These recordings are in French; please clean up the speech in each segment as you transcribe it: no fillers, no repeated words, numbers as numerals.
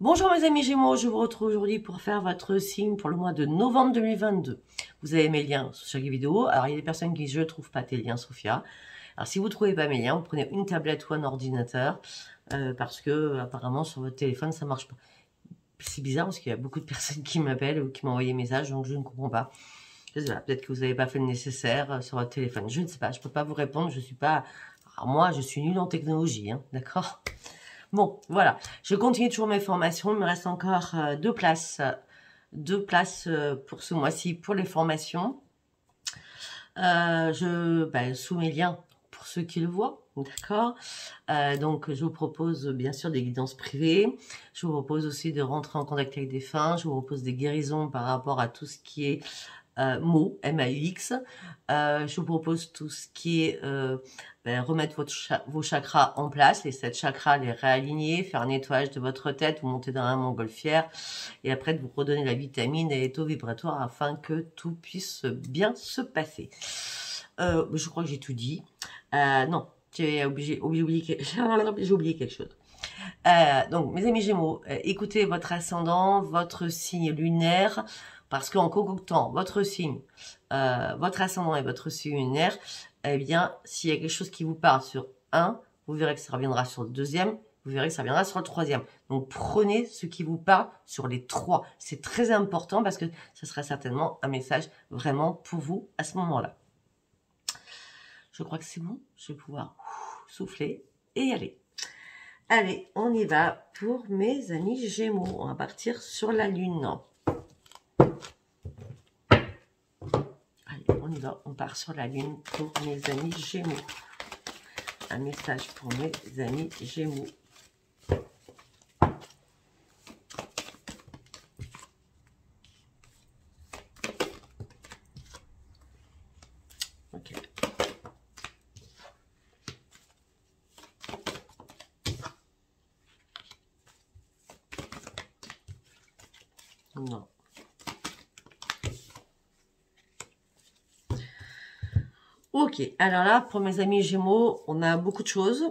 Bonjour mes amis Gémeaux, je vous retrouve aujourd'hui pour faire votre signe pour le mois de novembre 2022. Vous avez mes liens sur chaque vidéo. Alors il y a des personnes qui disent je ne trouve pas tes liens Sophia. Alors si vous ne trouvez pas mes liens, vous prenez une tablette ou un ordinateur parce que apparemment sur votre téléphone ça ne marche pas. C'est bizarre parce qu'il y a beaucoup de personnes qui m'appellent ou qui m'envoient des messages, donc je ne comprends pas. Peut-être que vous n'avez pas fait le nécessaire sur votre téléphone, je ne sais pas, je ne peux pas vous répondre, je suis pas... Alors moi je suis nulle en technologie, hein, d'accord ? Bon, voilà, je continue toujours mes formations, il me reste encore deux places pour ce mois-ci pour les formations. Sous mes liens, pour ceux qui le voient, d'accord. Donc, je vous propose bien sûr des guidances privées, je vous propose aussi de rentrer en contact avec des défunts, je vous propose des guérisons par rapport à tout ce qui est mots, M-A-U-X. Je vous propose tout ce qui est remettre vos chakras en place, les 7 chakras, les réaligner, faire un nettoyage de votre tête, vous monter dans la montgolfière et après de vous redonner la vitamine et les taux vibratoires afin que tout puisse bien se passer. Je crois que j'ai tout dit. Non, j'ai oublié quelque chose. Donc, mes amis Gémeaux, écoutez votre ascendant, votre signe lunaire, parce qu'en concoctant votre signe, votre ascendant et votre signe lunaire, eh bien, s'il y a quelque chose qui vous parle sur un, vous verrez que ça reviendra sur le deuxième, vous verrez que ça reviendra sur le troisième. Donc, prenez ce qui vous parle sur les trois. C'est très important parce que ce sera certainement un message vraiment pour vous à ce moment-là. Je crois que c'est bon. Je vais pouvoir souffler et y aller. Allez, on y va pour mes amis Gémeaux. On va partir sur la Lune. Allez, on y va. On part sur la Lune pour mes amis Gémeaux. Un message pour mes amis Gémeaux. Ok. Non. Ok, alors là, pour mes amis Gémeaux, on a beaucoup de choses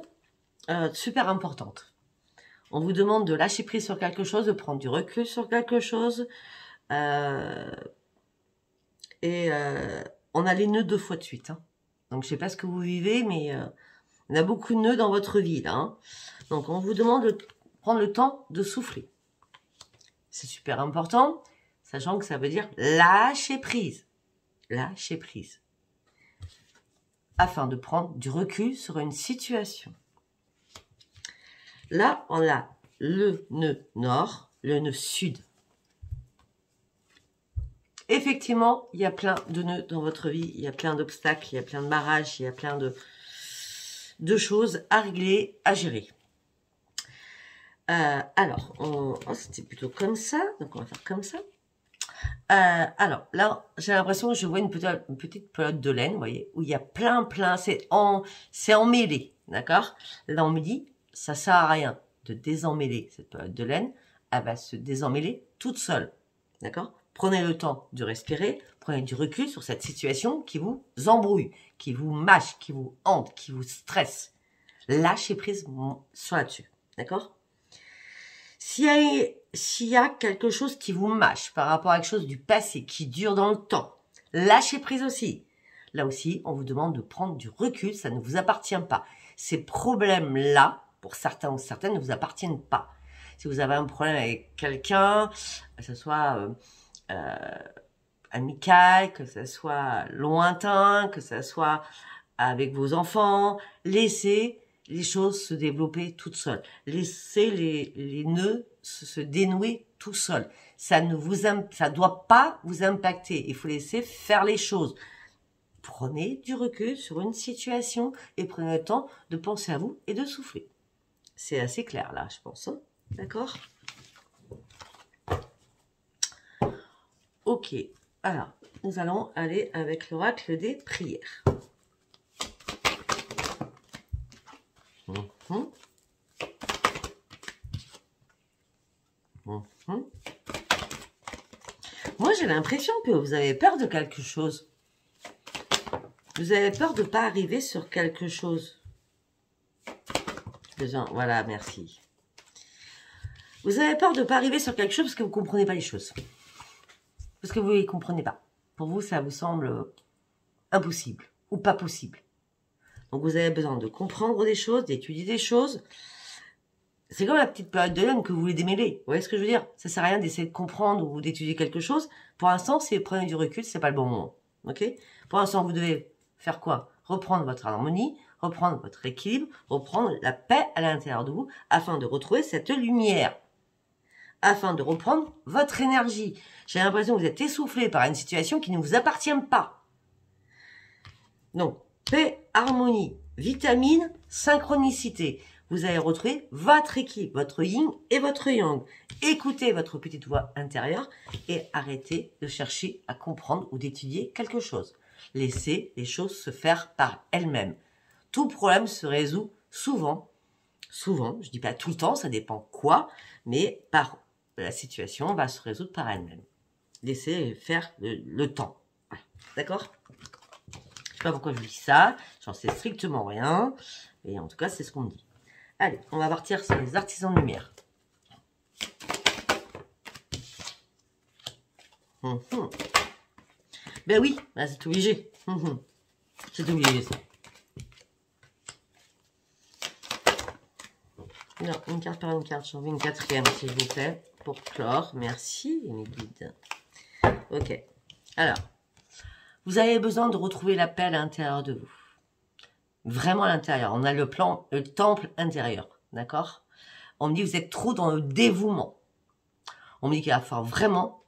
super importantes. On vous demande de lâcher prise sur quelque chose, de prendre du recul sur quelque chose. On a les nœuds 2 fois de suite. Hein. Donc, je ne sais pas ce que vous vivez, mais on a beaucoup de nœuds dans votre vie. Là, hein. Donc, on vous demande de prendre le temps de souffler. C'est super important, sachant que ça veut dire lâcher prise. Lâcher prise. Afin de prendre du recul sur une situation. Là, on a le nœud nord, le nœud sud. Effectivement, il y a plein de nœuds dans votre vie. Il y a plein d'obstacles, il y a plein de barrages, il y a plein de choses à régler, à gérer. Alors, c'était plutôt comme ça, donc on va faire comme ça. Alors, là, j'ai l'impression que je vois une petite pelote de laine, vous voyez, où il y a plein, c'est emmêlé, d'accord? Là, on me dit, ça sert à rien de désemêler cette pelote de laine, elle va se désemmêler toute seule, d'accord? Prenez le temps de respirer, prenez du recul sur cette situation qui vous embrouille, qui vous mâche, qui vous hante, qui vous stresse. Lâchez prise sur là-dessus, d'accord? S'il y a quelque chose qui vous mâche par rapport à quelque chose du passé qui dure dans le temps, lâchez prise aussi. Là aussi, on vous demande de prendre du recul, ça ne vous appartient pas. Ces problèmes-là, pour certains ou certaines, ne vous appartiennent pas. Si vous avez un problème avec quelqu'un, que ce soit amical, que ce soit lointain, que ce soit avec vos enfants, laissez les choses se développer toutes seules. Laissez les nœuds se dénouer tout seuls. Ça ne vous doit pas vous impacter. Il faut laisser faire les choses. Prenez du recul sur une situation et prenez le temps de penser à vous et de souffler. C'est assez clair là, je pense. Hein, d'accord? Ok. Alors, nous allons aller avec l'oracle des prières. Moi, j'ai l'impression que vous avez peur de quelque chose. Vous avez peur de ne pas arriver sur quelque chose. Voilà, merci. Vous avez peur de ne pas arriver sur quelque chose parce que vous ne comprenez pas les choses. Parce que vous ne les comprenez pas. Pour vous, ça vous semble impossible ou pas possible. Donc, vous avez besoin de comprendre des choses, d'étudier des choses. C'est comme la petite période de l'homme que vous voulez démêler. Vous voyez ce que je veux dire? Ça ne sert à rien d'essayer de comprendre ou d'étudier quelque chose. Pour l'instant, si vous prenez du recul, ce n'est pas le bon moment. Okay? Pour l'instant, vous devez faire quoi? Reprendre votre harmonie, reprendre votre équilibre, reprendre la paix à l'intérieur de vous afin de retrouver cette lumière. Afin de reprendre votre énergie. J'ai l'impression que vous êtes essoufflé par une situation qui ne vous appartient pas. Donc, paix, harmonie, vitamine, synchronicité. Vous allez retrouver votre équilibre, votre yin et votre yang. Écoutez votre petite voix intérieure et arrêtez de chercher à comprendre ou d'étudier quelque chose. Laissez les choses se faire par elles-mêmes. Tout problème se résout souvent, je ne dis pas tout le temps, ça dépend quoi, mais par la situation va se résoudre par elle-même. Laissez faire le temps. Voilà. D'accord? Je ne sais pas pourquoi je dis ça, j'en sais strictement rien, mais en tout cas, c'est ce qu'on me dit. Allez, on va partir sur les artisans de lumière. Ben oui, c'est obligé. C'est obligé, ça. Non, une carte par une carte, j'en veux une quatrième, s'il vous plaît, pour clore. Merci, mes guides. Ok. Alors, vous avez besoin de retrouver la paix à l'intérieur de vous. Vraiment à l'intérieur. On a le plan, le temple intérieur. D'accord? On me dit, vous êtes trop dans le dévouement. On me dit qu'il va falloir vraiment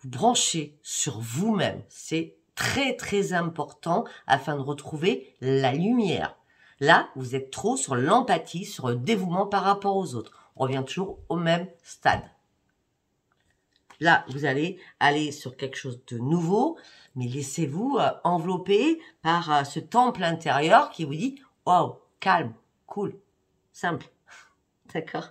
vous brancher sur vous-même. C'est très, très important afin de retrouver la lumière. Là, vous êtes trop sur l'empathie, sur le dévouement par rapport aux autres. On revient toujours au même stade. Là, vous allez aller sur quelque chose de nouveau, mais laissez-vous envelopper par ce temple intérieur qui vous dit « Wow, calme, cool, simple. » D'accord?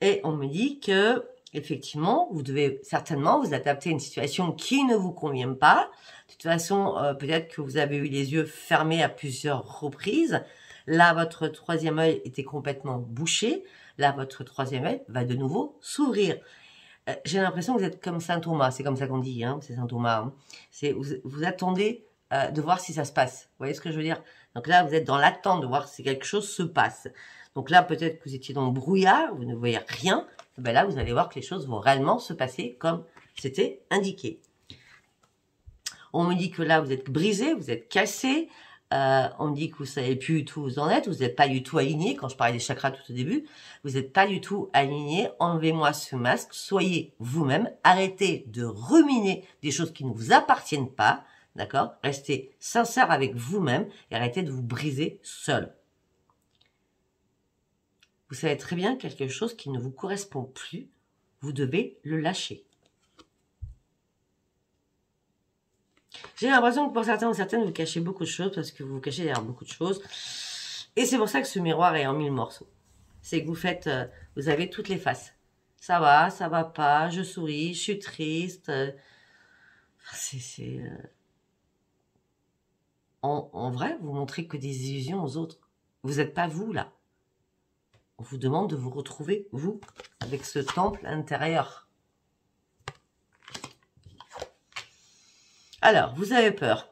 Et on me dit que, effectivement, vous devez certainement vous adapter à une situation qui ne vous convient pas. De toute façon, peut-être que vous avez eu les yeux fermés à plusieurs reprises. Là, votre troisième œil était complètement bouché. Là, votre troisième œil va de nouveau s'ouvrir. J'ai l'impression que vous êtes comme Saint Thomas, c'est comme ça qu'on dit, hein, c'est Saint Thomas. Hein. Vous attendez de voir si ça se passe, vous voyez ce que je veux dire? Donc là, vous êtes dans l'attente de voir si quelque chose se passe. Donc là, peut-être que vous étiez dans le brouillard, vous ne voyez rien. Ben là, vous allez voir que les choses vont réellement se passer comme c'était indiqué. On me dit que là, vous êtes brisé, vous êtes cassé. On me dit que vous ne savez plus du tout où vous en êtes, vous n'êtes pas du tout aligné, quand je parlais des chakras tout au début, vous n'êtes pas du tout aligné, enlevez-moi ce masque, soyez vous-même, arrêtez de ruminer des choses qui ne vous appartiennent pas, d'accord? Restez sincère avec vous-même et arrêtez de vous briser seul. Vous savez très bien quelque chose qui ne vous correspond plus, vous devez le lâcher. J'ai l'impression que pour certains ou certaines, vous cachez beaucoup de choses parce que vous vous cachez derrière beaucoup de choses. Et c'est pour ça que ce miroir est en 1000 morceaux. C'est que vous faites, vous avez toutes les faces. Ça va pas, je souris, je suis triste. En vrai, vous montrez que des illusions aux autres. Vous n'êtes pas vous, là. On vous demande de vous retrouver, vous, avec ce temple intérieur. Alors, vous avez peur.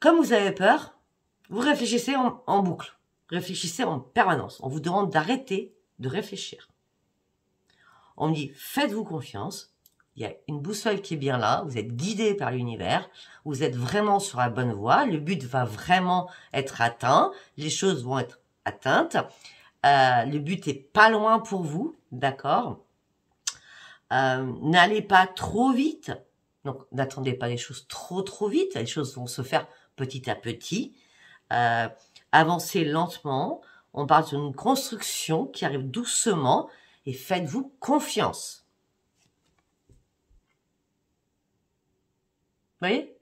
Comme vous avez peur, vous réfléchissez en boucle. Réfléchissez en permanence. On vous demande d'arrêter de réfléchir. On dit, faites-vous confiance. Il y a une boussole qui est bien là. Vous êtes guidé par l'univers. Vous êtes vraiment sur la bonne voie. Le but va vraiment être atteint. Les choses vont être atteintes. Le but n'est pas loin pour vous. D'accord? N'allez pas trop vite. Donc, n'attendez pas les choses trop vite. Les choses vont se faire petit à petit. Avancez lentement. On parle d'une construction qui arrive doucement. Et faites-vous confiance. Vous voyez?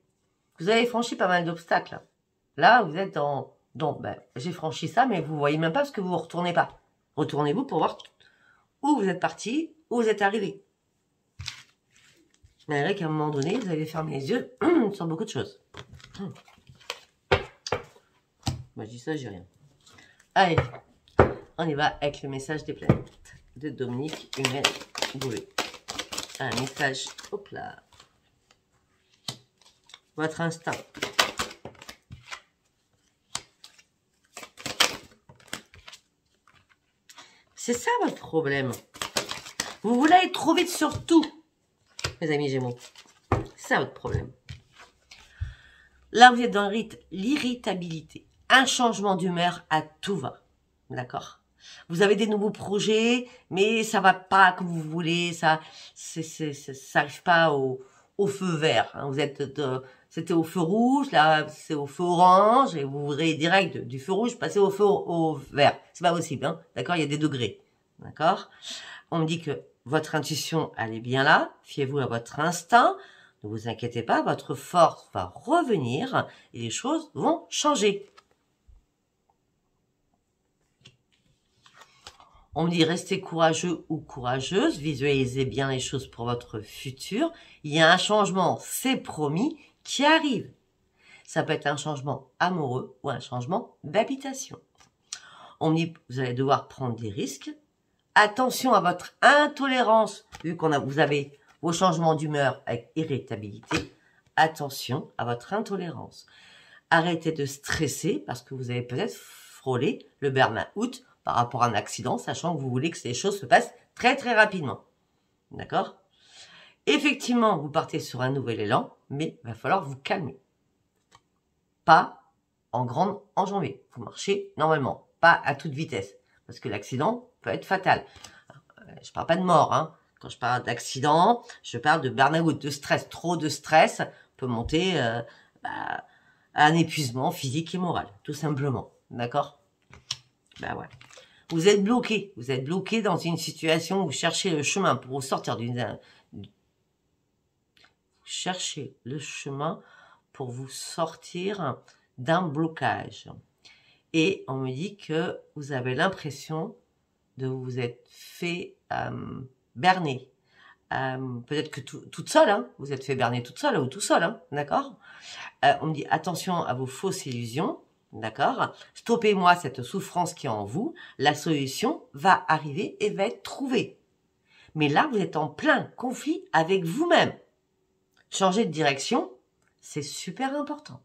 Vous avez franchi pas mal d'obstacles. Là, vous êtes ben, j'ai franchi ça, mais vous ne voyez même pas parce que vous ne vous retournez pas. Retournez-vous pour voir où vous êtes parti, où vous êtes arrivé. Malgré qu'à un moment donné, vous avez fermé les yeux sur beaucoup de choses. Moi, je dis ça, j'ai rien. Allez, On y va avec le message des planètes de Dominique Humaine-Boulet. Un message, hop là. Votre instinct. C'est ça votre problème. Vous voulez aller trop vite sur tout, mes amis Gémeaux. C'est ça votre problème. Là, vous êtes dans l'irritabilité. Un changement d'humeur à tout va. D'accord? Vous avez des nouveaux projets, mais ça va pas comme vous voulez. Ça arrive pas au feu vert. Hein. Vous êtes c'était au feu rouge, là c'est au feu orange, et vous voudrez direct du feu rouge passer au feu au vert. C'est pas possible, hein. D'accord? Il y a des degrés. D'accord? On me dit que votre intuition, elle est bien là. Fiez-vous à votre instinct. Ne vous inquiétez pas, votre force va revenir et les choses vont changer. On me dit restez courageux ou courageuse, visualisez bien les choses pour votre futur. Il y a un changement, c'est promis, qui arrive. Ça peut être un changement amoureux ou un changement d'habitation. On me dit vous allez devoir prendre des risques. Attention à votre intolérance, vu qu'on a vous avez vos changements d'humeur avec irritabilité. Attention à votre intolérance. Arrêtez de stresser parce que vous avez peut-être frôlé le burn-out par rapport à un accident, sachant que vous voulez que ces choses se passent très très rapidement. D'accord? Effectivement, vous partez sur un nouvel élan, mais il va falloir vous calmer. Pas en grande enjambée. Vous marchez normalement, pas à toute vitesse, parce que l'accident peut être fatal. Je ne parle pas de mort, hein. Quand je parle d'accident, je parle de burn-out, de stress. Trop de stress peut monter à un épuisement physique et moral, tout simplement. D'accord? Ben ouais. Vous êtes bloqué dans une situation où vous cherchez le chemin pour sortir d'une... Cherchez le chemin pour vous sortir d'un blocage. Et on me dit que vous avez l'impression de vous être fait berner. Peut-être que toute seule, hein, vous êtes fait berner toute seule ou tout seul, hein, d'accord? On me dit attention à vos fausses illusions. D'accord? Stoppez-moi cette souffrance qui est en vous. La solution va arriver et va être trouvée. Mais là, vous êtes en plein conflit avec vous-même. Changer de direction, c'est super important.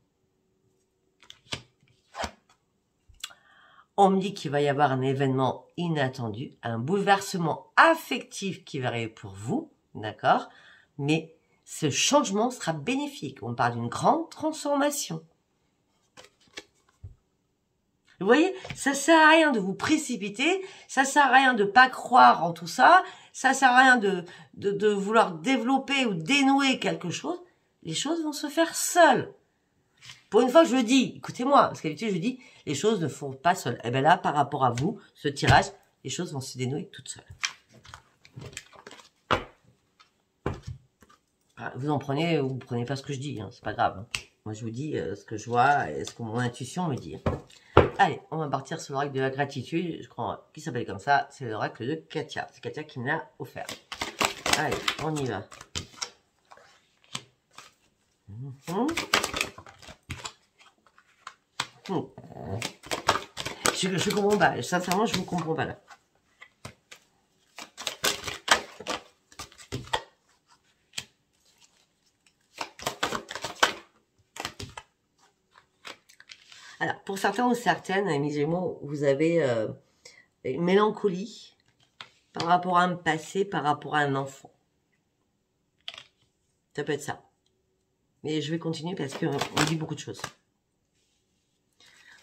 On me dit qu'il va y avoir un événement inattendu, un bouleversement affectif qui va arriver pour vous. D'accord? Mais ce changement sera bénéfique. On parle d'une grande transformation. Vous voyez, ça sert à rien de vous précipiter, ça sert à rien de pas croire en tout ça, ça sert à rien de vouloir développer ou dénouer quelque chose. Les choses vont se faire seules. Pour une fois, je le dis, écoutez-moi, parce qu'habitude, je dis, les choses ne font pas seules. Et bien là, par rapport à vous, ce tirage, les choses vont se dénouer toutes seules. Vous prenez pas ce que je dis, hein, c'est pas grave. Hein. Moi, je vous dis ce que je vois et ce que mon intuition me dit. Allez, on va partir sur l'oracle de la gratitude, je crois qu'il s'appelle comme ça, c'est l'oracle de Katia. C'est Katia qui me l'a offert. Allez, on y va. Je comprends pas, sincèrement, je ne vous comprends pas là. Alors, pour certains ou certaines, amis Gémeaux, vous avez une mélancolie par rapport à un passé, par rapport à un enfant. Ça peut être ça. Mais je vais continuer parce qu'on dit beaucoup de choses.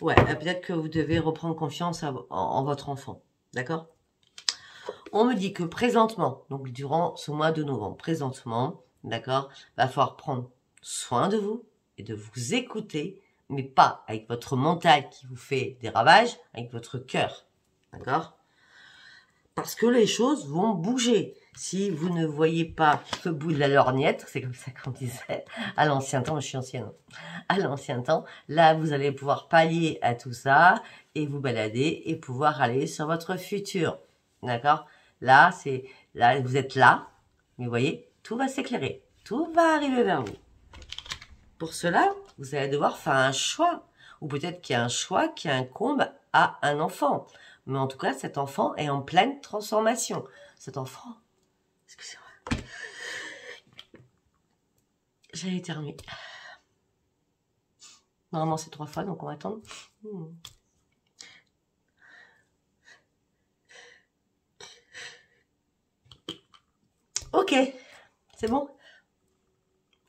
Ouais, peut-être que vous devez reprendre confiance en votre enfant. D'accord? On me dit que présentement, donc durant ce mois de novembre, présentement, d'accord, va falloir prendre soin de vous et de vous écouter, mais pas avec votre mental qui vous fait des ravages, avec votre cœur, d'accord? Parce que les choses vont bouger. Si vous ne voyez pas le bout de la lorgnette, c'est comme ça qu'on disait, à l'ancien temps, je suis ancienne, à l'ancien temps, là, vous allez pouvoir pallier à tout ça et vous balader et pouvoir aller sur votre futur, d'accord? Là, vous êtes là, mais vous voyez, tout va s'éclairer, tout va arriver vers vous. Pour cela, vous allez devoir faire un choix, ou peut-être qu'il y a un choix qui incombe à un enfant. Mais en tout cas, cet enfant est en pleine transformation. Cet enfant... Excusez-moi. J'ai éternué. Normalement, c'est 3 fois, donc on va attendre. Ok, c'est bon.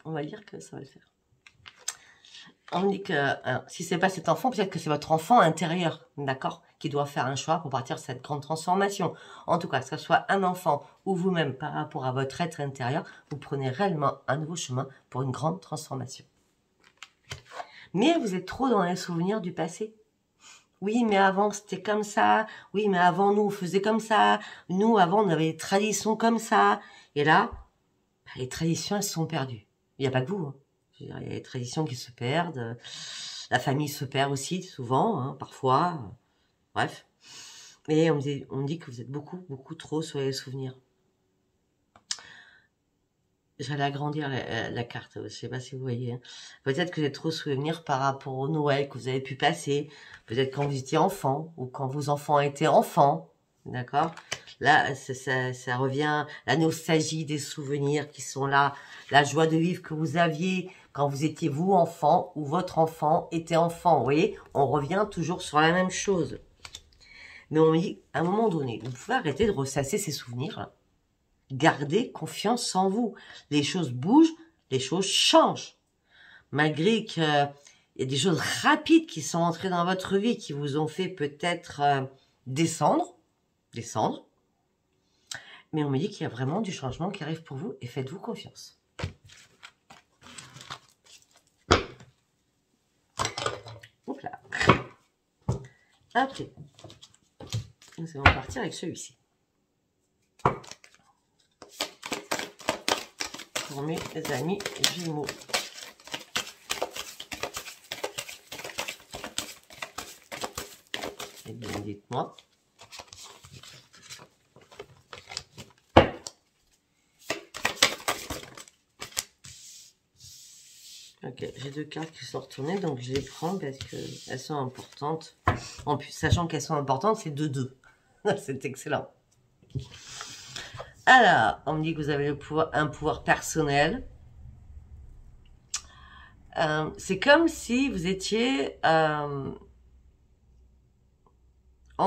On va dire que ça va le faire. On dit que si ce n'est pas cet enfant, peut-être que c'est votre enfant intérieur, d'accord, qui doit faire un choix pour partir de cette grande transformation. En tout cas, que ce soit un enfant ou vous-même par rapport à votre être intérieur, vous prenez réellement un nouveau chemin pour une grande transformation. Mais vous êtes trop dans les souvenirs du passé. Oui, mais avant, c'était comme ça. Oui, mais avant, nous, on faisait comme ça. Nous, avant, on avait des traditions comme ça. Et là, les traditions, elles sont perdues. Il n'y a pas que vous, hein. Il y a les traditions qui se perdent. La famille se perd aussi, souvent, hein, parfois. Bref. Et on dit que vous êtes beaucoup trop sur les souvenirs. J'allais agrandir la carte, je ne sais pas si vous voyez. Peut-être que j'ai trop souvenirs par rapport au Noël que vous avez pu passer. Peut-être quand vous étiez enfant ou quand vos enfants étaient enfants. D'accord? Là, ça revient, la nostalgie des souvenirs qui sont là, la joie de vivre que vous aviez quand vous étiez vous enfant ou votre enfant était enfant. Vous voyez, on revient toujours sur la même chose. Mais on dit, à un moment donné, vous pouvez arrêter de ressasser ces souvenirs. Gardez confiance en vous. Les choses bougent, les choses changent. Malgré qu'il y a des choses rapides qui sont entrées dans votre vie, qui vous ont fait peut-être descendre. Mais on me dit qu'il y a vraiment du changement qui arrive pour vous et faites-vous confiance. Hop là. Après, nous allons partir avec celui-ci. Pour mes amis Gémeaux. Eh bien, dites-moi. Ok, j'ai 2 cartes qui sont retournées, donc je les prends parce qu'elles sont importantes. En plus, sachant qu'elles sont importantes, c'est 2-2. C'est excellent. Alors, on me dit que vous avez un pouvoir personnel. C'est comme si vous étiez en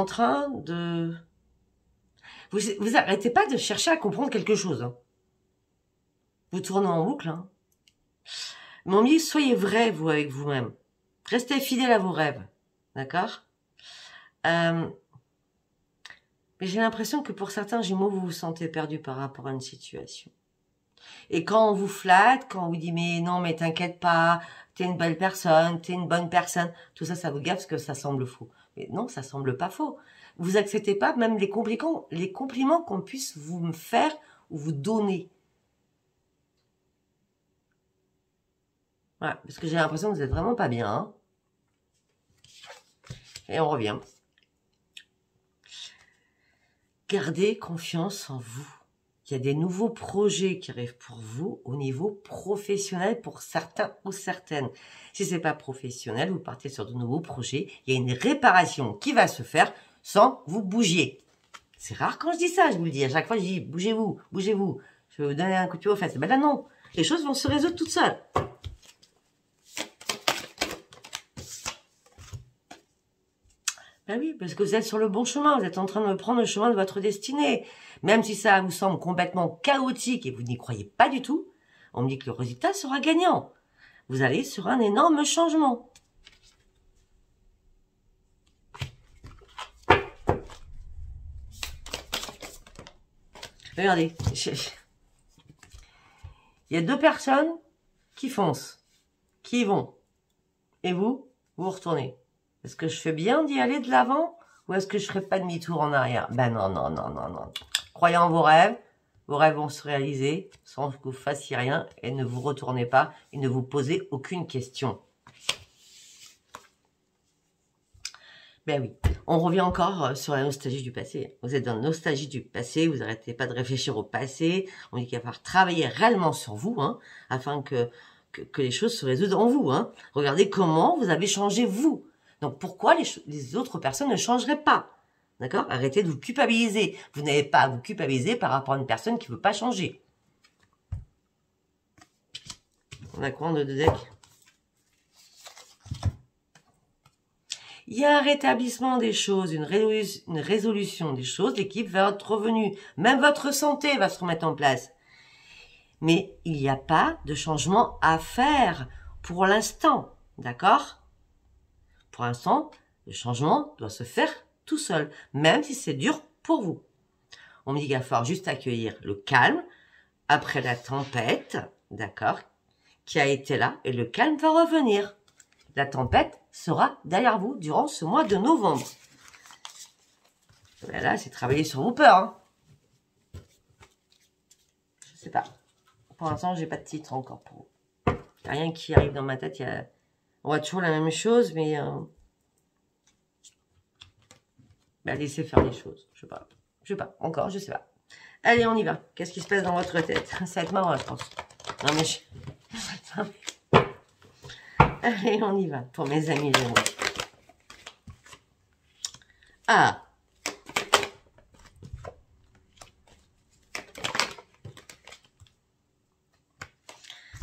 train de... Vous n'arrêtez pas de chercher à comprendre quelque chose. Hein. Vous tournez en boucle. Hein. Mais on me dit, soyez vrai, vous, avec vous-même. Restez fidèle à vos rêves. D'accord? Mais j'ai l'impression que pour certains Gémeaux, vous vous sentez perdu par rapport à une situation. Et quand on vous flatte, quand on vous dit « mais non, mais t'inquiète pas, t'es une belle personne, t'es une bonne personne », tout ça, ça vous gaffe parce que ça semble faux. Mais non, ça semble pas faux. Vous acceptez pas même les compliments qu'on puisse vous faire ou vous donner. Voilà, parce que j'ai l'impression que vous êtes vraiment pas bien. Hein. Et on revient. Gardez confiance en vous. Il y a des nouveaux projets qui arrivent pour vous au niveau professionnel pour certains ou certaines. Si ce n'est pas professionnel, vous partez sur de nouveaux projets. Il y a une réparation qui va se faire sans que vous bougiez. C'est rare quand je dis ça, je vous le dis. À chaque fois, je dis bougez-vous, bougez-vous. Je vais vous donner un coup de pied aux fesses. Ben là, non. Les choses vont se résoudre toutes seules. Ben oui, parce que vous êtes sur le bon chemin, vous êtes en train de prendre le chemin de votre destinée. Même si ça vous semble complètement chaotique et vous n'y croyez pas du tout, on me dit que le résultat sera gagnant. Vous allez sur un énorme changement. Regardez, il y a 2 personnes qui foncent, qui y vont. Et vous, vous retournez. Est-ce que je fais bien d'y aller de l'avant ou est-ce que je ne ferai pas demi-tour en arrière? Ben non, non, non, non, non. Croyez en vos rêves vont se réaliser sans que vous fassiez rien et ne vous retournez pas et ne vous posez aucune question. Ben oui, on revient encore sur la nostalgie du passé. Vous êtes dans la nostalgie du passé, vous n'arrêtez pas de réfléchir au passé. On dit qu'il va falloir travailler réellement sur vous hein, afin que les choses se résoudent en vous. Hein. Regardez comment vous avez changé vous. Donc, pourquoi les autres personnes ne changeraient pas? D'accord? Arrêtez de vous culpabiliser. Vous n'avez pas à vous culpabiliser par rapport à une personne qui ne veut pas changer. On a quoi en deux decks? Il y a un rétablissement des choses, une résolution des choses. L'équipe va être revenue. Même votre santé va se remettre en place. Mais il n'y a pas de changement à faire pour l'instant. D'accord? Pour l'instant, le changement doit se faire tout seul, même si c'est dur pour vous. On me dit qu'il va falloir juste accueillir le calme après la tempête, d'accord, qui a été là, et le calme va revenir. La tempête sera derrière vous durant ce mois de novembre. Mais là, c'est travailler sur vos peurs. Hein. Je ne sais pas. Pour l'instant, je n'ai pas de titre encore pour vous. Il n'y a rien qui arrive dans ma tête. Il y a... On voit toujours la même chose, mais... Bah, laissez faire les choses. Je sais pas. Encore, je sais pas. Allez, on y va. Qu'est-ce qui se passe dans votre tête? Ça va être marrant, je pense. Non, mais je... Non, mais... Allez, on y va. Pour mes amis, les mots. Ah.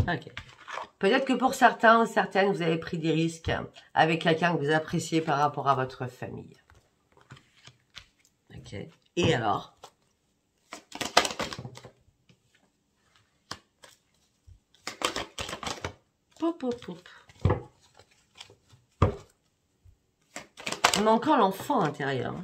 Ok. Peut-être que pour certains ou certaines, vous avez pris des risques avec quelqu'un que vous appréciez par rapport à votre famille. Okay. Et alors, pop, pop, pop. On a encore l'enfant à l'intérieur.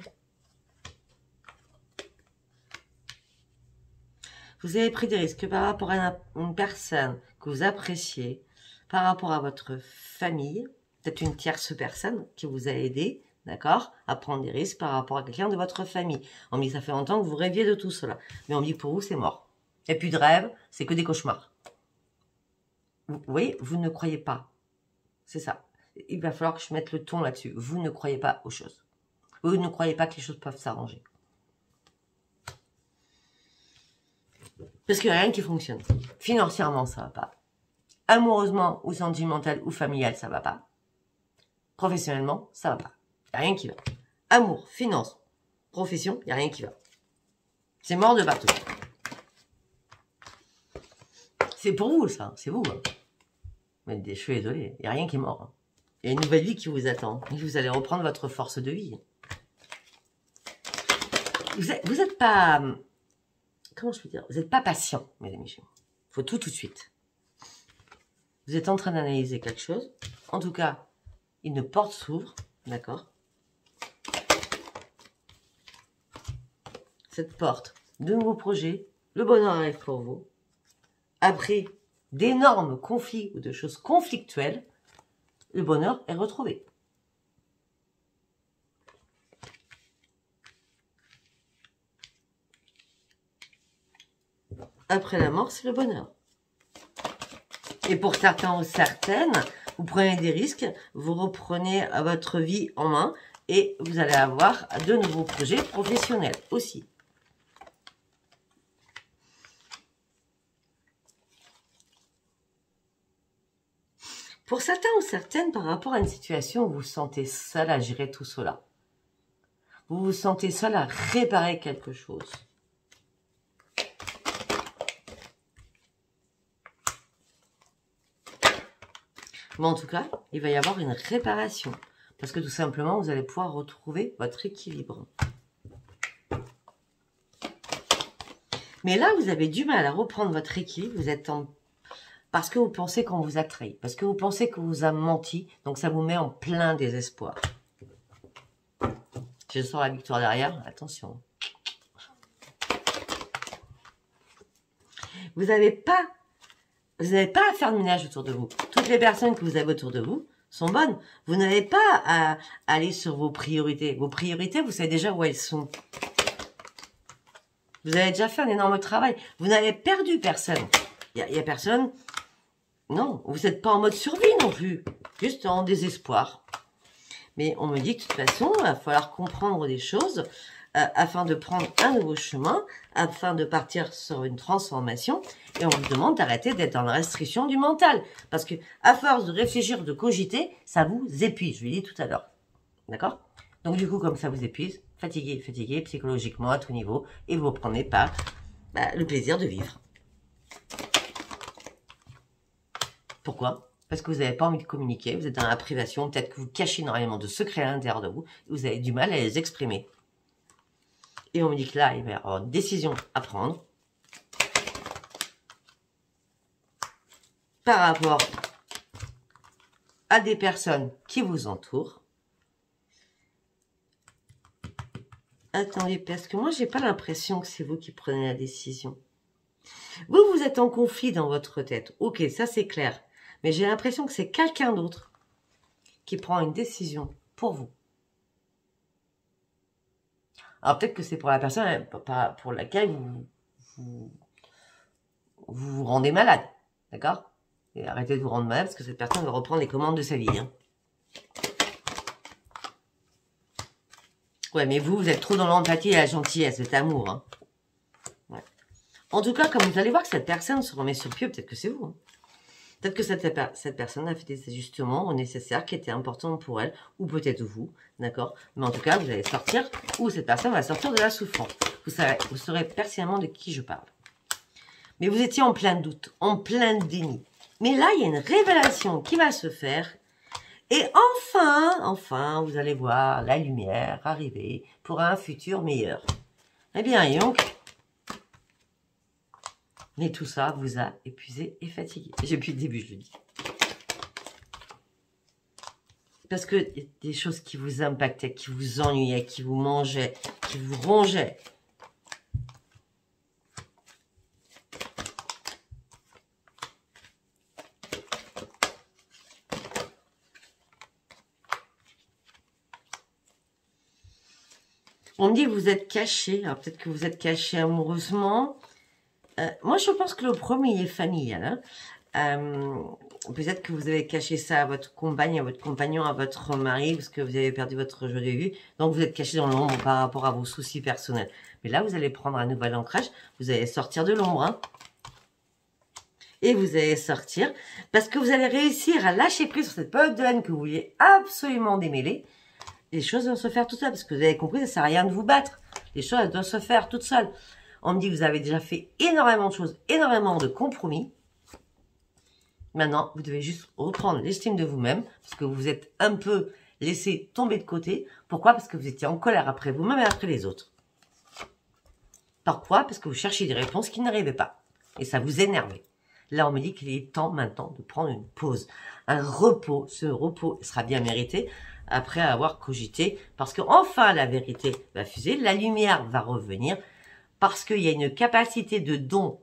Vous avez pris des risques par rapport à une personne que vous appréciez, par rapport à votre famille, peut-être une tierce personne qui vous a aidé. D'accord? À prendre des risques par rapport à quelqu'un de votre famille. On me dit que ça fait longtemps que vous rêviez de tout cela. Mais on me dit que pour vous, c'est mort. Il n'y a plus de rêve, c'est que des cauchemars. Vous voyez, vous ne croyez pas. C'est ça. Il va falloir que je mette le ton là-dessus. Vous ne croyez pas aux choses. Vous ne croyez pas que les choses peuvent s'arranger. Parce qu'il n'y a rien qui fonctionne. Financièrement, ça ne va pas. Amoureusement ou sentimental ou familial, ça ne va pas. Professionnellement, ça ne va pas. Il n'y a rien qui va. Amour, finance, profession, il n'y a rien qui va. C'est mort de partout. C'est pour vous, ça. C'est vous. Hein. Mais je suis désolée, il n'y a rien qui est mort. Il y a une nouvelle vie qui vous attend. Et vous allez reprendre votre force de vie. Vous n'êtes pas... Comment je peux dire? Vous n'êtes pas patient, mes amis. Il faut tout de suite. Vous êtes en train d'analyser quelque chose. En tout cas, une porte s'ouvre. D'accord. Cette porte, de nouveaux projets, le bonheur arrive pour vous. Après d'énormes conflits ou de choses conflictuelles, le bonheur est retrouvé. Après la mort, c'est le bonheur. Et pour certains ou certaines... Vous prenez des risques, vous reprenez votre vie en main et vous allez avoir de nouveaux projets professionnels aussi. Pour certains ou certaines, par rapport à une situation où vous vous sentez seul à gérer tout cela, vous vous sentez seul à réparer quelque chose. Mais en tout cas, il va y avoir une réparation. Parce que tout simplement, vous allez pouvoir retrouver votre équilibre. Mais là, vous avez du mal à reprendre votre équilibre. Vous êtes en... Parce que vous pensez qu'on vous a trahi. Parce que vous pensez qu'on vous a menti. Donc, ça vous met en plein désespoir. Je sors la victoire derrière. Attention. Vous n'avez pas... Vous n'avez pas à faire le ménage autour de vous. Toutes les personnes que vous avez autour de vous sont bonnes. Vous n'avez pas à aller sur vos priorités. Vos priorités, vous savez déjà où elles sont. Vous avez déjà fait un énorme travail. Vous n'avez perdu personne. Il n'y a personne... Non, vous n'êtes pas en mode survie non plus. Juste en désespoir. Mais on me dit que de toute façon, il va falloir comprendre des choses afin de prendre un nouveau chemin, afin de partir sur une transformation. Et on vous demande d'arrêter d'être dans la restriction du mental. Parce que, à force de réfléchir, de cogiter, ça vous épuise. Je l'ai dit tout à l'heure. D'accord? Donc, du coup, comme ça vous épuise, fatigué psychologiquement à tout niveau, et vous ne reprenez pas le plaisir de vivre. Pourquoi? Parce que vous n'avez pas envie de communiquer, vous êtes dans la privation, peut-être que vous cachez énormément de secrets à l'intérieur de vous, vous avez du mal à les exprimer. Et on me dit que là, il va y avoir une décision à prendre par rapport à des personnes qui vous entourent. Attendez, parce que moi, j'ai pas l'impression que c'est vous qui prenez la décision. Vous, vous êtes en conflit dans votre tête. Ok, ça c'est clair. Mais j'ai l'impression que c'est quelqu'un d'autre qui prend une décision pour vous. Alors peut-être que c'est pour la personne pour laquelle vous rendez malade. D'accord? Et arrêtez de vous rendre malade parce que cette personne va reprendre les commandes de sa vie. Hein. Ouais, mais vous êtes trop dans l'empathie et la gentillesse, cet amour. Hein. Ouais. En tout cas, comme vous allez voir que cette personne se remet sur pied, peut-être que c'est vous. Hein. Peut-être que cette personne a fait des ajustements nécessaires qui étaient importants pour elle, ou peut-être vous, d'accord? Mais en tout cas, vous allez sortir, ou cette personne va sortir de la souffrance. Vous saurez pertinemment de qui je parle. Mais vous étiez en plein doute, en plein déni. Mais là, il y a une révélation qui va se faire. Et enfin, vous allez voir la lumière arriver pour un futur meilleur. Eh bien, donc, mais tout ça vous a épuisé et fatigué. Depuis le début, je le dis. Parce que des choses qui vous impactaient, qui vous ennuyaient, qui vous mangeaient, qui vous rongeaient. On me dit que vous êtes caché. Alors peut-être que vous êtes caché amoureusement. Moi, je pense que le premier, il est familial. Hein. Peut-être que vous avez caché ça à votre compagne, à votre compagnon, à votre mari, parce que vous avez perdu votre jeu de vue. Donc, vous êtes caché dans l'ombre par rapport à vos soucis personnels. Mais là, vous allez prendre un nouvel ancrage. Vous allez sortir de l'ombre. Hein. Et vous allez sortir. Parce que vous allez réussir à lâcher prise sur cette période de haine que vous vouliez absolument démêler. Les choses doivent se faire toutes seules. Parce que vous avez compris, ça ne sert à rien de vous battre. Les choses, elles doivent se faire toutes seules. On me dit que vous avez déjà fait énormément de choses, énormément de compromis. Maintenant, vous devez juste reprendre l'estime de vous-même, parce que vous vous êtes un peu laissé tomber de côté. Pourquoi? Parce que vous étiez en colère après vous-même et après les autres. Pourquoi? Parce que vous cherchiez des réponses qui n'arrivaient pas. Et ça vous énervait. Là, on me dit qu'il est temps maintenant de prendre une pause. Un repos. Ce repos sera bien mérité après avoir cogité, parce que enfin la vérité va fuser, la lumière va revenir. Parce qu'il y a une capacité de dons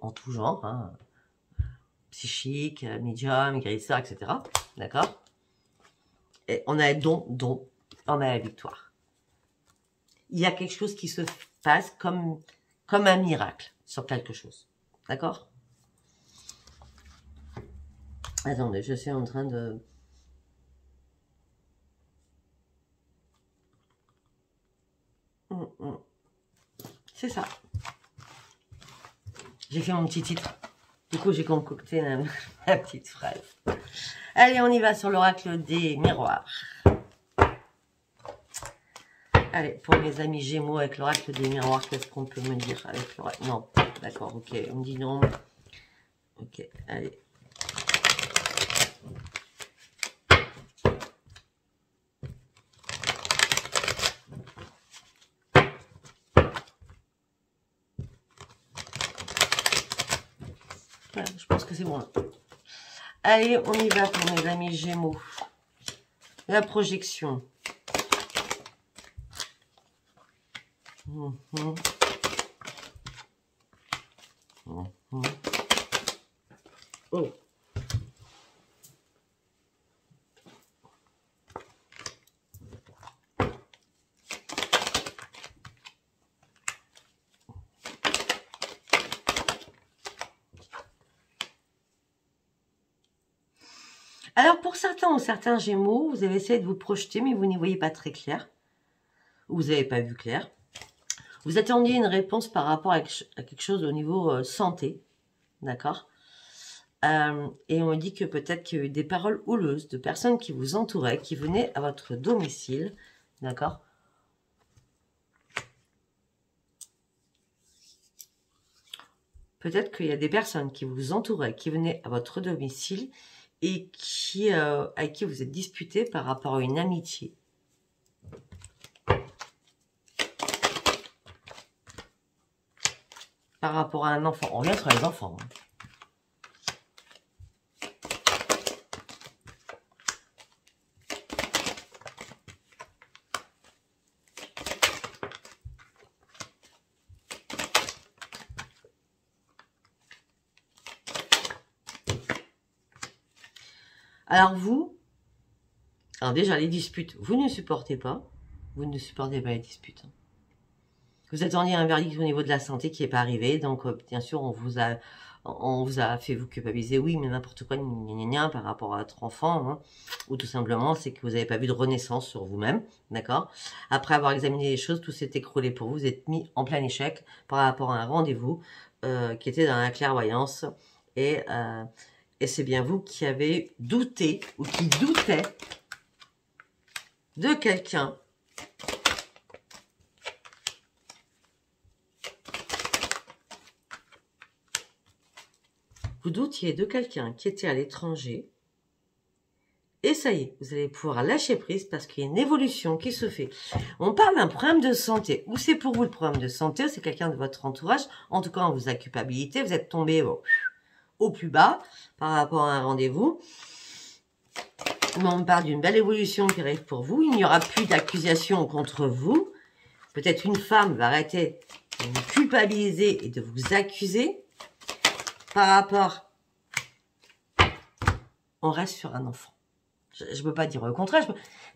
en tout genre, hein, psychique, médium, guérisseur, etc. D'accord? Et on a don, on a la victoire. Il y a quelque chose qui se passe comme un miracle sur quelque chose. D'accord? Attendez, je suis en train de... C'est ça. J'ai fait mon petit titre. Du coup, j'ai concocté la petite phrase. Allez, on y va sur l'oracle des miroirs. Allez, pour mes amis Gémeaux, avec l'oracle des miroirs, qu'est-ce qu'on peut me dire avec l'oracle? Non, d'accord, ok. On me dit non. Ok, allez. Je pense que c'est bon là. Allez, on y va pour mes amis Gémeaux. La projection. Oh. Alors, pour certains ou certains Gémeaux, vous avez essayé de vous projeter, mais vous n'y voyez pas très clair. Vous n'avez pas vu clair. Vous attendiez une réponse par rapport à quelque chose au niveau santé. D'accord? Et on dit que peut-être qu'il y a eu des paroles houleuses de personnes qui vous entouraient, qui venaient à votre domicile. D'accord? peut-être qu'il y a des personnes qui vous entouraient, qui venaient à votre domicile et qui, à qui vous êtes disputé par rapport à une amitié. Par rapport à un enfant. On revient sur les enfants. Hein. Alors vous, alors déjà les disputes, vous ne supportez pas. Vous ne supportez pas les disputes. Vous attendiez un verdict au niveau de la santé qui n'est pas arrivé. Donc bien sûr, on vous a fait vous culpabiliser. Oui, mais n'importe quoi, par rapport à votre enfant. Hein, ou tout simplement, c'est que vous n'avez pas vu de renaissance sur vous-même. D'accord. Après avoir examiné les choses, tout s'est écroulé pour vous. Vous êtes mis en plein échec par rapport à un rendez-vous qui était dans la clairvoyance. Et c'est bien vous qui avez douté ou qui doutait de quelqu'un. Vous doutiez de quelqu'un qui était à l'étranger. Et ça y est, vous allez pouvoir lâcher prise parce qu'il y a une évolution qui se fait. On parle d'un problème de santé. Ou c'est pour vous le problème de santé, ou c'est quelqu'un de votre entourage. En tout cas, on vous a culpabilité, vous êtes tombé... Bon, au plus bas par rapport à un rendez-vous. Mais on parle d'une belle évolution qui arrive pour vous. Il n'y aura plus d'accusation contre vous. Peut-être une femme va arrêter de vous culpabiliser et de vous accuser par rapport... On reste sur un enfant. Je ne peux pas dire le contraire.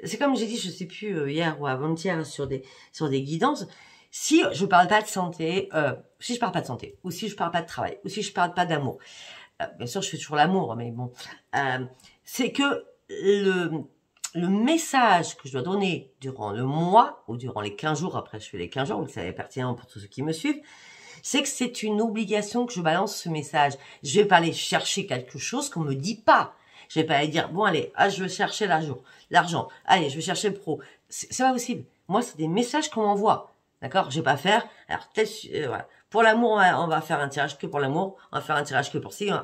C'est comme j'ai dit, je ne sais plus, hier ou avant-hier, sur des guidances. Si je ne parle pas de santé, si je ne parle pas de santé, ou si je ne parle pas de travail, ou si je ne parle pas d'amour, bien sûr je fais toujours l'amour, mais bon, c'est que le message que je dois donner durant le mois, ou durant les 15 jours, après je fais les 15 jours, vous le savez pertinent pour tous ceux qui me suivent, c'est que c'est une obligation que je balance ce message. Je ne vais pas aller chercher quelque chose qu'on ne me dit pas. Je ne vais pas aller dire, bon allez, ah, je veux chercher l'argent, allez, je vais chercher le pro. C'est pas possible. Moi, c'est des messages qu'on m'envoie. D'accord, je vais pas faire. Alors peut-être voilà. Pour l'amour, on va faire un tirage que pour l'amour, on va faire un tirage que pour si. Non,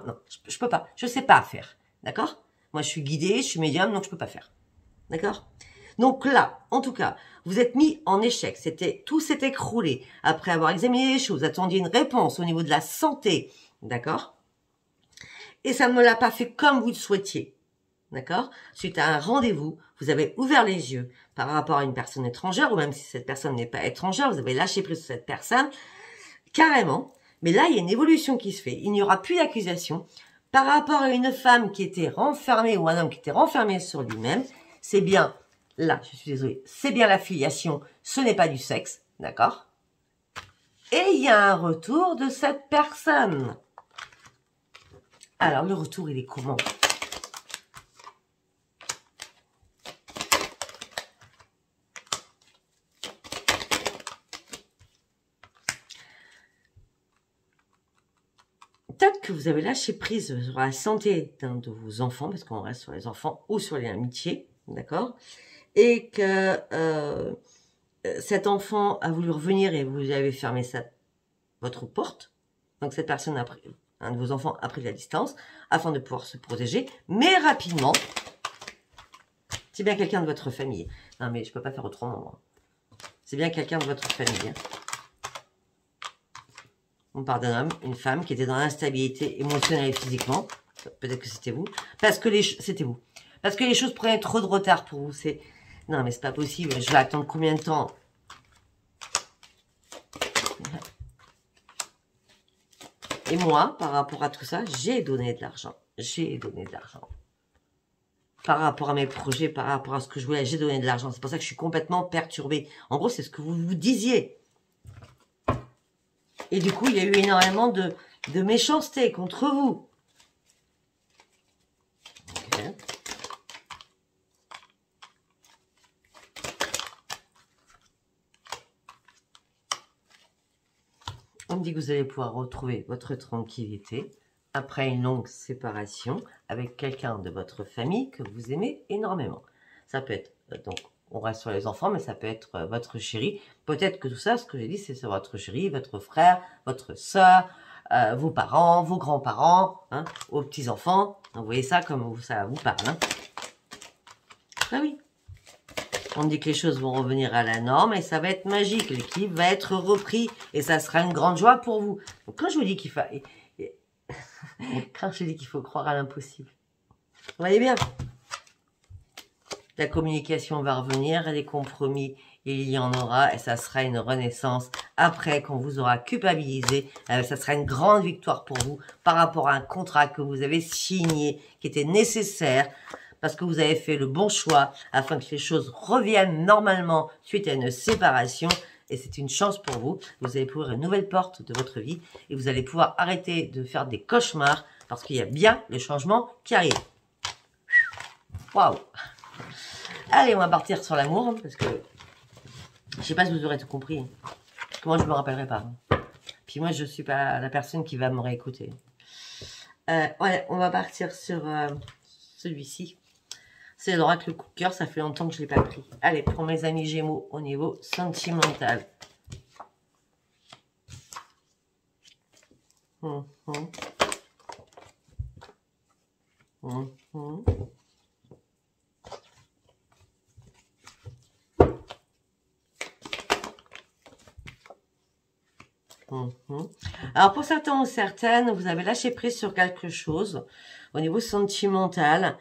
je peux pas. Je sais pas faire. D'accord. Moi, je suis guidée, je suis médium, donc je peux pas faire. D'accord. Donc là, en tout cas, vous êtes mis en échec. C'était tout s'est écroulé après avoir examiné les choses. Vous attendiez une réponse au niveau de la santé. D'accord. Et ça ne me l'a pas fait comme vous le souhaitiez. D'accord? Suite à un rendez-vous, vous avez ouvert les yeux par rapport à une personne étrangère, ou même si cette personne n'est pas étrangère, vous avez lâché prise sur cette personne, carrément. Mais là, il y a une évolution qui se fait. Il n'y aura plus d'accusation. Par rapport à une femme qui était renfermée, ou un homme qui était renfermé sur lui-même, c'est bien, là, je suis désolée, c'est bien la filiation, ce n'est pas du sexe, d'accord? Et il y a un retour de cette personne. Alors, le retour, il est comment? Peut-être que vous avez lâché prise sur la santé d'un de vos enfants, parce qu'on reste sur les enfants ou sur les amitiés, d'accord? Et que cet enfant a voulu revenir et vous avez fermé votre porte. Donc cette personne, un de vos enfants a pris de la distance afin de pouvoir se protéger, mais rapidement, c'est bien quelqu'un de votre famille. Non mais je ne peux pas faire autrement, moi. C'est bien quelqu'un de votre famille. On parle d'un homme, une femme qui était dans l'instabilité émotionnelle et physiquement. Peut-être que c'était vous. Parce que c'était vous. Parce que les choses prenaient trop de retard pour vous. C'est non, mais c'est pas possible. Je vais attendre combien de temps? Et moi, par rapport à tout ça, j'ai donné de l'argent. J'ai donné de l'argent. Par rapport à mes projets, par rapport à ce que je voulais, j'ai donné de l'argent. C'est pour ça que je suis complètement perturbée. En gros, c'est ce que vous vous disiez. Et du coup, il y a eu énormément de méchanceté contre vous. Okay. On me dit que vous allez pouvoir retrouver votre tranquillité après une longue séparation avec quelqu'un de votre famille que vous aimez énormément. Ça peut être... donc, on reste sur les enfants, mais ça peut être votre chéri. Peut-être que tout ça, ce que j'ai dit, c'est sur votre chéri, votre frère, votre soeur, vos parents, vos grands-parents, hein, aux petits-enfants. Vous voyez ça, comme ça vous parle. Hein. Ah oui. On dit que les choses vont revenir à la norme et ça va être magique. L'équipe va être repris et ça sera une grande joie pour vous. Donc, quand je vous dis qu'il faut... quand je dis qu'il faut croire à l'impossible. Vous voyez bien. La communication va revenir, les compromis, il y en aura et ça sera une renaissance. Après qu'on vous aura culpabilisé, ça sera une grande victoire pour vous par rapport à un contrat que vous avez signé, qui était nécessaire, parce que vous avez fait le bon choix afin que les choses reviennent normalement suite à une séparation. Et c'est une chance pour vous. Vous allez pouvoir ouvrir une nouvelle porte de votre vie et vous allez pouvoir arrêter de faire des cauchemars parce qu'il y a bien le changement qui arrive. Waouh! Allez, on va partir sur l'amour parce que je ne sais pas si vous aurez tout compris. Parce que moi, je ne me rappellerai pas. Puis moi, je ne suis pas la personne qui va me réécouter. Ouais, on va partir sur celui-ci. C'est l'oracle coup de cœur, ça fait longtemps que je ne l'ai pas pris. Allez, pour mes amis Gémeaux au niveau sentimental. Alors, pour certains ou certaines, vous avez lâché prise sur quelque chose au niveau sentimental.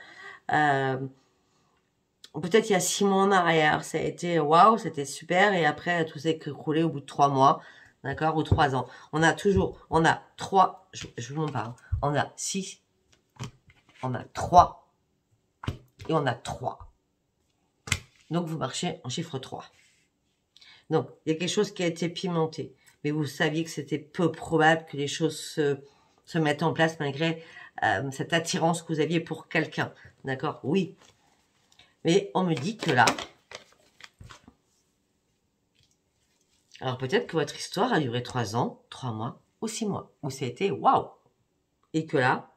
Peut-être il y a 6 mois en arrière, ça a été waouh, c'était super, et après tout s'est écroulé au bout de 3 mois, d'accord, ou 3 ans. On a toujours, on a 3, je vous en parle, on a 6, on a 3, et on a 3. Donc vous marchez en chiffre 3. Donc il y a quelque chose qui a été pimenté, mais vous saviez que c'était peu probable que les choses se mettent en place malgré cette attirance que vous aviez pour quelqu'un, d'accord, oui. Mais on me dit que là, alors peut-être que votre histoire a duré 3 ans, 3 mois ou 6 mois, où ça a été waouh. Et que là,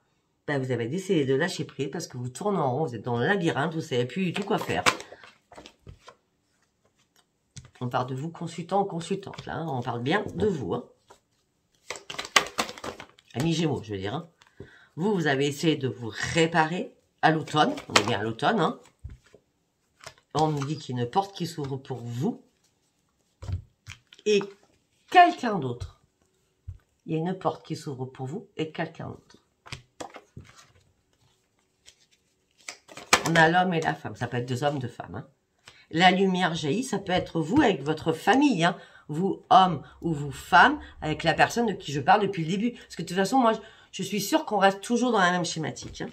bah, vous avez décidé de lâcher prise parce que vous tournez en rond, vous êtes dans le labyrinthe, vous ne savez plus du tout quoi faire. On parle de vous consultant ou consultante, là, hein, on parle bien de vous. Hein. Amis Gémeaux, je veux dire. Hein. Vous avez essayé de vous réparer à l'automne, on est bien à l'automne, hein. On me dit qu'il y a une porte qui s'ouvre pour vous. Et quelqu'un d'autre. Il y a une porte qui s'ouvre pour vous et quelqu'un d'autre. On a l'homme et la femme. Ça peut être 2 hommes, 2 femmes. Hein. La lumière jaillit, ça peut être vous avec votre famille. Hein. Vous, homme ou vous, femme, avec la personne de qui je parle depuis le début. Parce que de toute façon, moi, je suis sûre qu'on reste toujours dans la même schématique. Hein.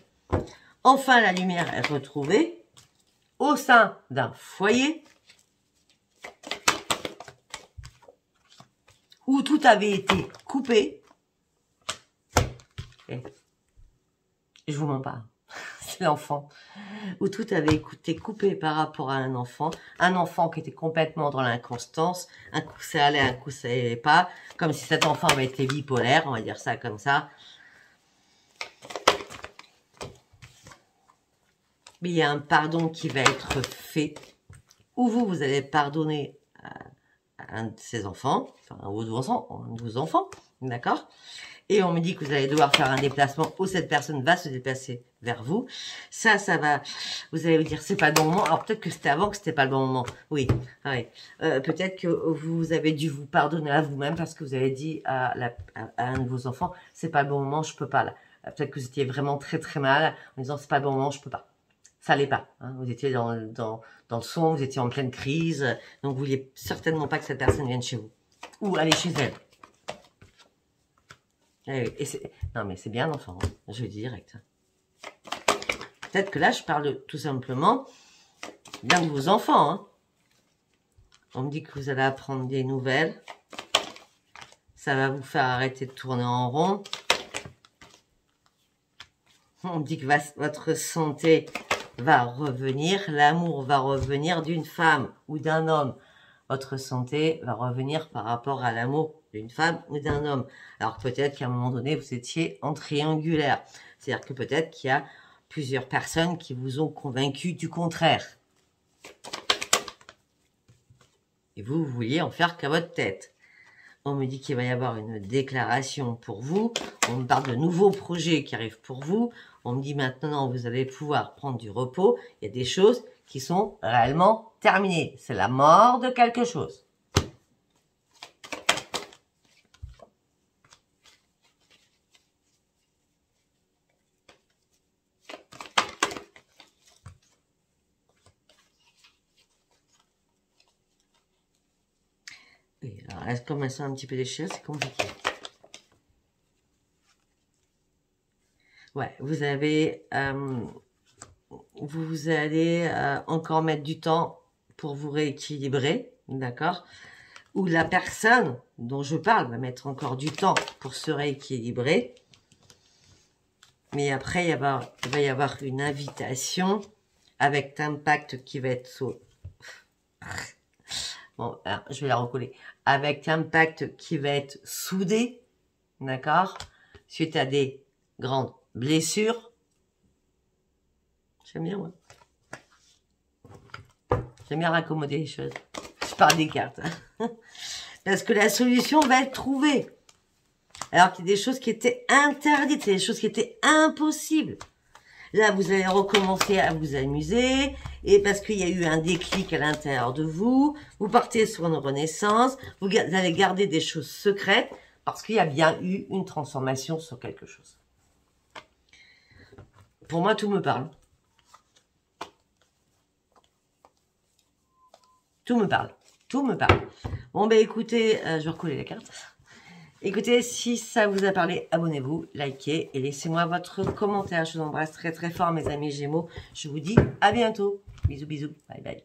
Enfin, la lumière est retrouvée. Au sein d'un foyer où tout avait été coupé. Et je vous mens pas, c'est l'enfant. Où tout avait été coupé par rapport à un enfant qui était complètement dans l'inconstance. Un coup ça allait, un coup ça allait pas. Comme si cet enfant avait été bipolaire, on va dire ça comme ça. Mais il y a un pardon qui va être fait, où vous allez pardonner à un de ses enfants, enfin un de vos enfants, d'accord? Et on me dit que vous allez devoir faire un déplacement où cette personne va se déplacer vers vous. Ça va, vous allez vous dire, c'est pas le bon moment. Alors peut-être que c'était avant que c'était pas le bon moment. Oui, oui. Peut-être que vous avez dû vous pardonner à vous-même parce que vous avez dit à un de vos enfants, c'est pas le bon moment, je peux pas là. Peut-être que vous étiez vraiment très très mal en disant, c'est pas le bon moment, je peux pas. Ça n'allait pas. Hein. Vous étiez dans le son, vous étiez en pleine crise. Donc, vous ne vouliez certainement pas que cette personne vienne chez vous. Ou aller chez elle. Et non, mais c'est bien l'enfant. Hein. Je le dis direct. Peut-être que là, je parle tout simplement d'un de vos enfants. Hein. On me dit que vous allez apprendre des nouvelles. Ça va vous faire arrêter de tourner en rond. On me dit que votre santé... va revenir, l'amour va revenir d'une femme ou d'un homme. Votre santé va revenir par rapport à l'amour d'une femme ou d'un homme. Alors peut-être qu'à un moment donné, vous étiez en triangulaire. C'est-à-dire que peut-être qu'il y a plusieurs personnes qui vous ont convaincu du contraire. Et vous vouliez en faire qu'à votre tête. on me dit qu'il va y avoir une déclaration pour vous, on me parle de nouveaux projets qui arrivent pour vous, on me dit maintenant vous allez pouvoir prendre du repos, il y a des choses qui sont réellement terminées, c'est la mort de quelque chose. Comme elles sont un petit peu déchirées, c'est compliqué. Ouais, vous avez, vous allez encore mettre du temps pour vous rééquilibrer, d'accord? Ou la personne dont je parle va mettre encore du temps pour se rééquilibrer. Mais après, il va y avoir une invitation avec un pacte qui va être bon, alors, je vais la recoller. Avec un pacte qui va être soudé, d'accord? Suite à des grandes blessures. J'aime bien, moi. J'aime bien raccommoder les choses. Je parle des cartes. Parce que la solution va être trouvée. Alors qu'il y a des choses qui étaient interdites, des choses qui étaient impossibles. Là, vous allez recommencer à vous amuser, et parce qu'il y a eu un déclic à l'intérieur de vous, vous partez sur une renaissance, vous allez garder des choses secrètes, parce qu'il y a bien eu une transformation sur quelque chose. Pour moi, tout me parle. Tout me parle. Tout me parle. Bon, ben écoutez, je vais recoller la carte. Écoutez, si ça vous a parlé, abonnez-vous, likez et laissez-moi votre commentaire. Je vous embrasse très très fort mes amis Gémeaux. Je vous dis à bientôt. Bisous, bisous. Bye, bye.